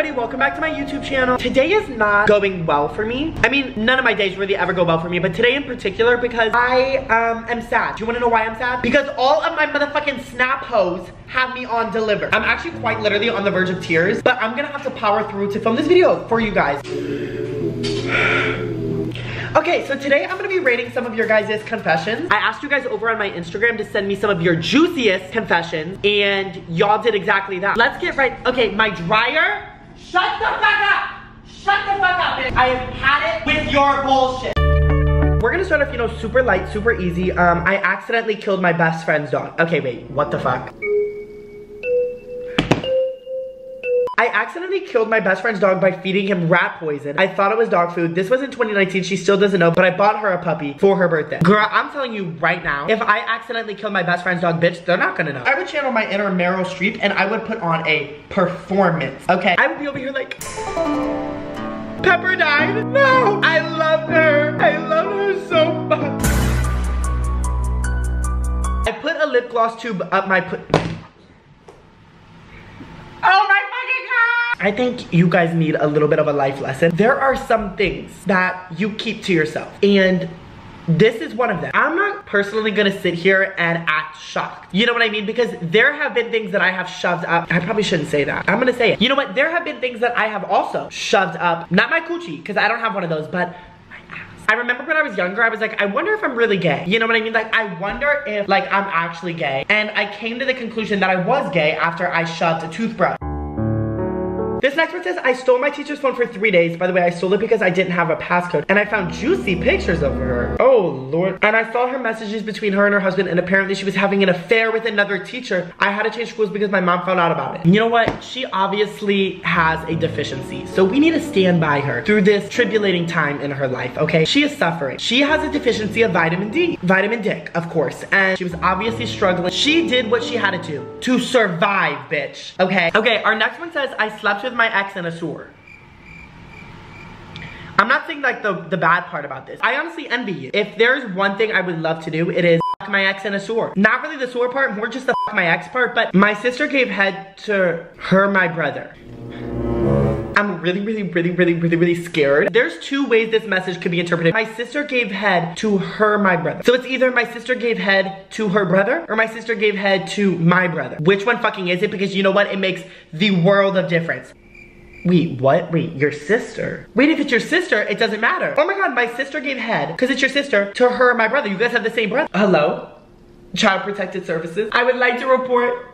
everybody, welcome back to my YouTube channel. Today is not going well for me. I mean, none of my days really ever go well for me, but today in particular because I am sad. Do you wanna know why I'm sad? Because all of my motherfucking snap hoes have me on deliver. I'm actually quite literally on the verge of tears, but I'm gonna have to power through to film this video for you guys. Okay, so today I'm gonna be rating some of your guys' confessions. I asked you guys over on my Instagram to send me some of your juiciest confessions, and y'all did exactly that. Let's get right, okay, my dryer. Shut the fuck up! Shut the fuck up, bitch. I have had it with your bullshit. We're gonna start off, you know, super light, super easy. I accidentally killed my best friend's dog. Okay, wait, what the fuck? I accidentally killed my best friend's dog by feeding him rat poison. I thought it was dog food. This was in 2019. She still doesn't know, but I bought her a puppy for her birthday. Girl, I'm telling you right now, if I accidentally killed my best friend's dog, bitch, they're not gonna know. I would channel my inner Meryl Streep and I would put on a performance, okay? I would be over here like, Pepper died. No, I love her. I love her so much. I put a lip gloss tube up my Oh my fucking god! I think you guys need a little bit of a life lesson. There are some things that you keep to yourself, and this is one of them. I'm not personally gonna sit here and act shocked. You know what I mean? Because there have been things that I have shoved up. I probably shouldn't say that. I'm gonna say it. You know what? There have been things that I have also shoved up. Not my coochie, because I don't have one of those, but my ass. I remember when I was younger, I was like, I wonder if I'm really gay. You know what I mean? Like, I wonder if, like, I'm actually gay. And I came to the conclusion that I was gay after I shoved a toothbrush. This next one says, I stole my teacher's phone for 3 days. By the way, I stole it because I didn't have a passcode. And I found juicy pictures of her. Oh, Lord. And I saw her messages between her and her husband. And apparently she was having an affair with another teacher. I had to change schools because my mom found out about it. You know what? She obviously has a deficiency. So we need to stand by her through this tribulating time in her life, okay? She is suffering. She has a deficiency of vitamin D. Vitamin dick, of course. And she was obviously struggling. She did what she had to do to survive, bitch. Okay? Okay, our next one says, I slept with my ex in a sewer. I'm not saying like the bad part about this. I honestly envy you. If there's one thing I would love to do, it is fuck my ex in a sewer. Not really the sewer part, more just the fuck my ex part, but my sister gave head to my brother. I'm really scared. There's two ways this message could be interpreted. My sister gave head to my brother. So it's either my sister gave head to her brother or my sister gave head to my brother. Which one fucking is it? Because you know what? It makes the world of difference. Wait, what? Wait, your sister? Wait, if it's your sister, it doesn't matter. Oh my God, my sister gave head, because it's your sister, to her and my brother. You guys have the same brother. Hello? Child Protective Services. I would like to report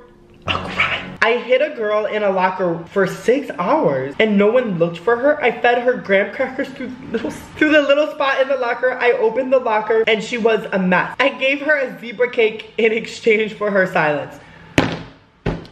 a crime. I hid a girl in a locker for 6 hours and no one looked for her. I fed her graham crackers through the little spot in the locker. I opened the locker and she was a mess. I gave her a zebra cake in exchange for her silence.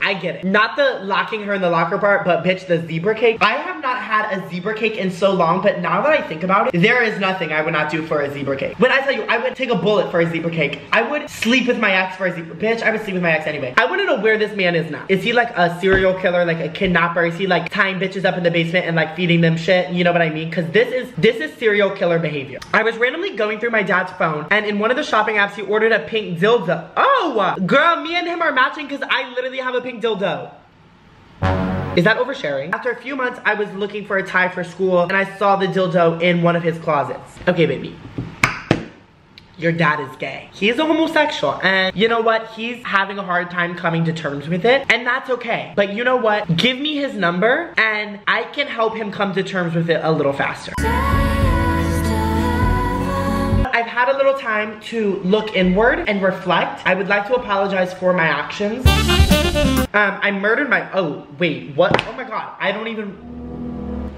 I get it. Not the locking her in the locker part, but bitch, the zebra cake. I have not had a zebra cake in so long, but now that I think about it, there is nothing I would not do for a zebra cake. When I tell you, I would take a bullet for a zebra cake. I would sleep with my ex for a zebra. Bitch, I would sleep with my ex anyway. I want to know where this man is now. Is he like a serial killer, like a kidnapper? Is he like tying bitches up in the basement and like feeding them shit? You know what I mean? Because this is serial killer behavior. I was randomly going through my dad's phone, and in one of the shopping apps, he ordered a pink dildo. Oh, girl, me and him are matching because I literally have a pink dildo. Is that oversharing? After a few months, I was looking for a tie for school and I saw the dildo in one of his closets. Okay, baby. Your dad is gay. He is a homosexual, and you know what? He's having a hard time coming to terms with it, and that's okay. But you know what? Give me his number and I can help him come to terms with it a little faster. I've had a little time to look inward and reflect. I would like to apologize for my actions. I murdered my, oh, wait, what? Oh my God, I don't even,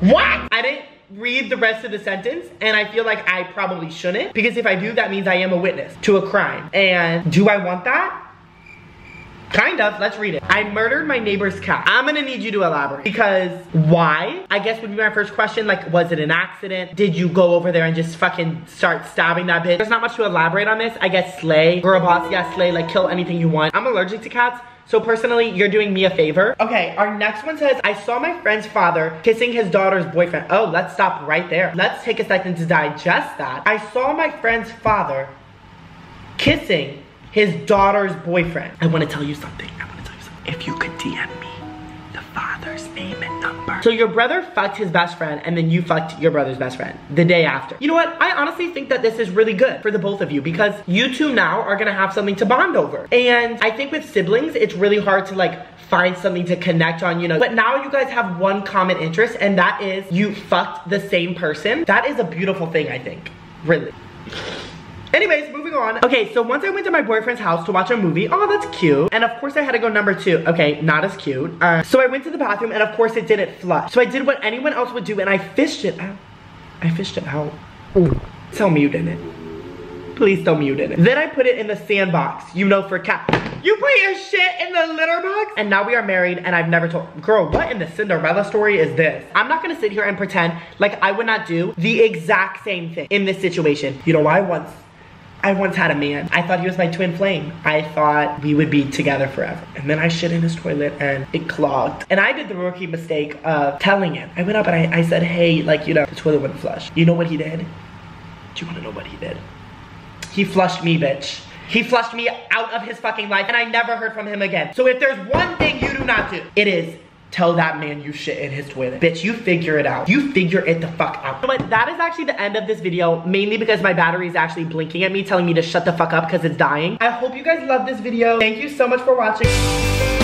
what? I didn't read the rest of the sentence, and I feel like I probably shouldn't, because if I do, that means I am a witness to a crime. And do I want that? Kind of, let's read it. I murdered my neighbor's cat. I'm gonna need you to elaborate, because why? I guess would be my first question, like, was it an accident? Did you go over there and just fucking start stabbing that bitch? There's not much to elaborate on this. I guess slay, girl boss, yeah, slay, like kill anything you want. I'm allergic to cats. So personally, you're doing me a favor. Okay, our next one says, I saw my friend's father kissing his daughter's boyfriend. Oh, let's stop right there. Let's take a second to digest that. I saw my friend's father kissing his daughter's boyfriend. I wanna tell you something. If you could DM me the father's name and number. So your brother fucked his best friend and then you fucked your brother's best friend the day after. You know what? I honestly think that this is really good for the both of you because you two now are gonna have something to bond over. And I think with siblings, it's really hard to like find something to connect on, you know. But now you guys have one common interest and that is you fucked the same person. That is a beautiful thing, I think, really. Anyways, moving on. Okay, so once I went to my boyfriend's house to watch a movie. Oh, that's cute. And of course I had to go number two. Okay, not as cute. So I went to the bathroom and of course it didn't flush. So I did what anyone else would do and I fished it out. I fished it out. Ooh. Tell me you didn't. Please tell me you didn't. Then I put it in the sandbox, you know, for cat. You put your shit in the litter box? And now we are married and I've never told. Girl, what in the Cinderella story is this? I'm not gonna sit here and pretend like I would not do the exact same thing in this situation. You know why? I once had a man. I thought he was my twin flame. I thought we would be together forever. And then I shit in his toilet and it clogged. And I did the rookie mistake of telling him. I went up and I said, hey, like, you know, the toilet wouldn't flush. You know what he did? Do you wanna know what he did? He flushed me, bitch. He flushed me out of his fucking life and I never heard from him again. So if there's one thing you do not do, it is tell that man you shit in his toilet. Bitch, you figure it out. You figure it the fuck out. But that is actually the end of this video, mainly because my battery is actually blinking at me, telling me to shut the fuck up because it's dying. I hope you guys love this video. Thank you so much for watching.